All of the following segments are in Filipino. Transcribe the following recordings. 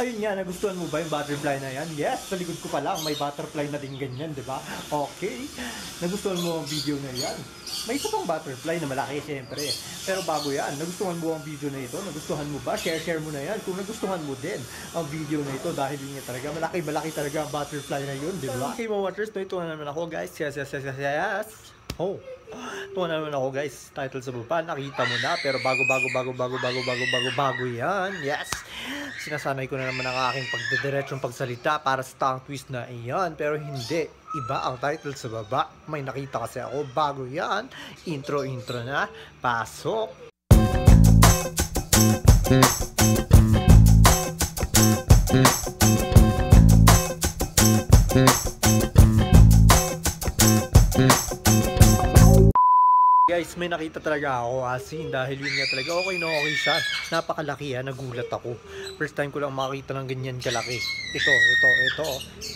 Ayun nga, nagustuhan mo ba yung butterfly na yan? Yes, sa likod ko pa lang, may butterfly na din ganyan, di ba? Okay, nagustuhan mo ang video na yan? May isa pang butterfly na malaki, siyempre. Pero bago yan, nagustuhan mo ang video na ito? Nagustuhan mo ba? Share mo na yan kung nagustuhan mo din ang video na ito. Dahil yun nga talaga, malaki-malaki talaga ang butterfly na yun, di ba? Okay, mga watchers, ito na naman ako, guys. Yes. Oh, ito na naman ako, guys. Title sa baba, nakita mo na. Pero bago yan. Yes. Sinasanay ko na naman ang aking pagdidiretsong pagsalita para sa tongue twist na iyan. Pero hindi, iba ang title sa baba. May nakita kasi ako, bago yan. Intro na, pasok. Guys, may nakita talaga ako asin dahil yun nga talaga okay siya. Napakalaki ha, nagulat ako. First time ko lang makita ng ganyan kalaki. Ito.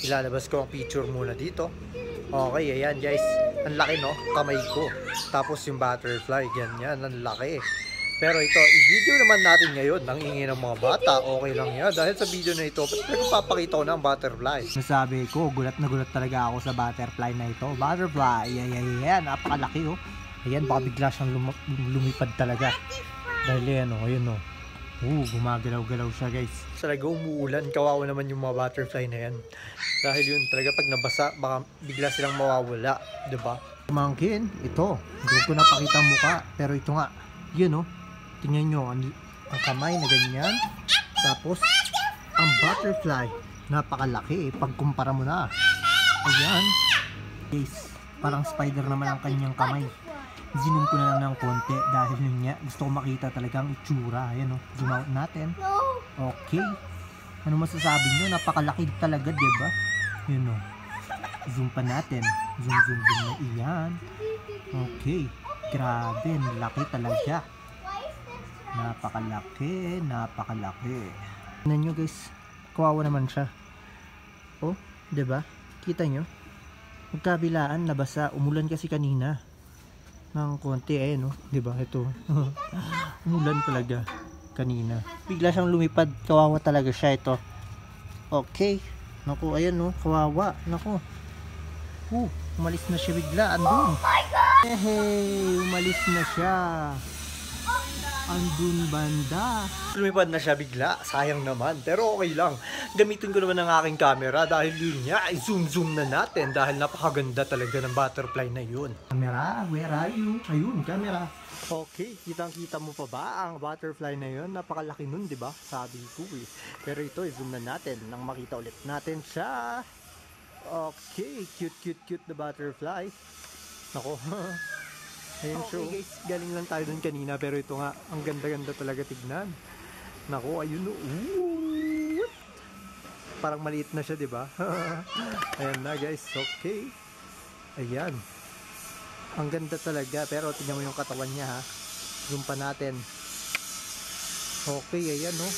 Ilalabas ko ang picture muna dito. Okay, ayan guys. Ang laki no, kamay ko. Tapos yung butterfly, ganyan, ang laki. Pero ito, i-video naman natin ngayon ng ingay ng mga bata. Okay lang yan dahil sa video na ito, papakita ko na ang butterfly. Nasabi ko, gulat na gulat talaga ako sa butterfly na ito. Butterfly, ayan, napakalaki oh. Ayan, baka bigla siyang lumipad talaga. Dahil ayan o. Gumagalaw-galaw siya guys. Talaga umuulan, kawawa naman yung mga butterfly na yan. Dahil yun talaga pag nabasa, baka bigla silang mawawala, diba? Mangkin, ito. Hindi ko napakita ang muka. Pero ito nga, yun o. Tingnan nyo, ang kamay na ganyan. Tapos, ang butterfly, napakalaki. Pagkumpara mo na. Ayan. Guys, parang spider naman ang kanyang kamay. Zinom ko na lang ng konti dahil yun nga, gusto ko makita talagang itsura. Ayan o, zoom out natin. Okay, ano masasabi nyo? Napakalaki talaga, diba? Yun o, zoom pa natin. Zoom na iyan. Okay, grabe, laki talaga. Napakalaki. Tignan nyo guys, kawawa naman siya. O, diba? Kita nyo? Magkabilaan, nabasa, umulan kasi kanina ng konti, ayan o, diba, ito umulan talaga kanina, bigla siyang lumipad, kawawa talaga siya ito. Okay, naku, ayan o, kawawa, naku, umalis na siya bigla, andun, umalis na siya, andun banda. Lumipad na siya bigla, sayang naman, pero okay lang. Gamitin ko naman ang aking camera dahil yun niya, zoom na natin dahil napakaganda talaga ng butterfly na yun. Camera, where are you? Ayun, camera. Okay, kitang-kita mo pa ba ang butterfly na yun? Napakalaki nun, diba? Sabi ko eh. Pero ito, zoom na natin nang makita ulit natin siya. Okay, cute na butterfly. Nako, ayan, okay, show. Guys, galing lang tayo dun kanina pero ito nga, ang ganda-ganda talaga tignan. Nako, ayun o. Parang maliit na siya, diba? Ayan na guys, okay. Ayan. Ang ganda talaga, pero tingnan mo yung katawan niya ha. Zoom pa natin. Okay, ayan o.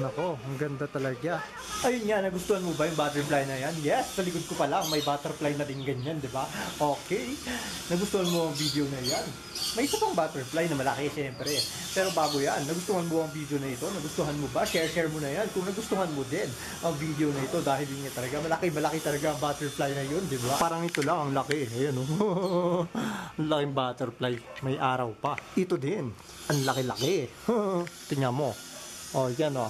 Nako, ang ganda talaga. Ayun nga, nagustuhan mo ba yung butterfly na yan? Yes, sa likod ko pa lang, may butterfly na din ganyan, diba? Okay, nagustuhan mo ang video na yan? May isa pang butterfly na malaki, siyempre. Pero bago yan, nagustuhan mo ang video na ito? Nagustuhan mo ba? Share mo na yan kung nagustuhan mo din ang video na ito. Dahil yun nga talaga, malaki talaga ang butterfly na yun, diba? Parang ito lang, ang laki. Ayan, oh. Ang laking butterfly, may araw pa. Ito din, ang laki-laki. Tingnan mo. Oh, yan oh.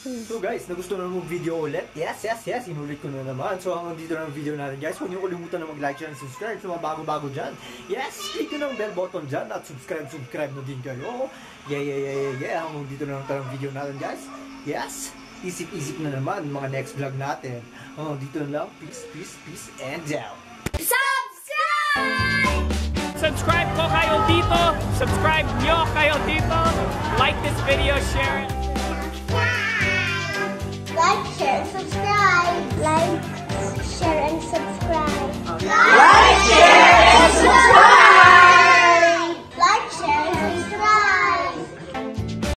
So guys, nagustuhan mo video ulit? Yes, inulit ko na naman. So hanggang dito na ang video natin guys. Huwag niyo kalimutan na mag-like and subscribe sa mga bago-bago dyan. Yes, click nyo na ang bell button dyan at subscribe na din kayo. Yeah, hanggang dito na ang video natin guys. Yes, isip-isip na naman mga next vlog natin. Hanggang dito na lang, peace and out. Subscribe nyo kayo dito. Like this video, share it.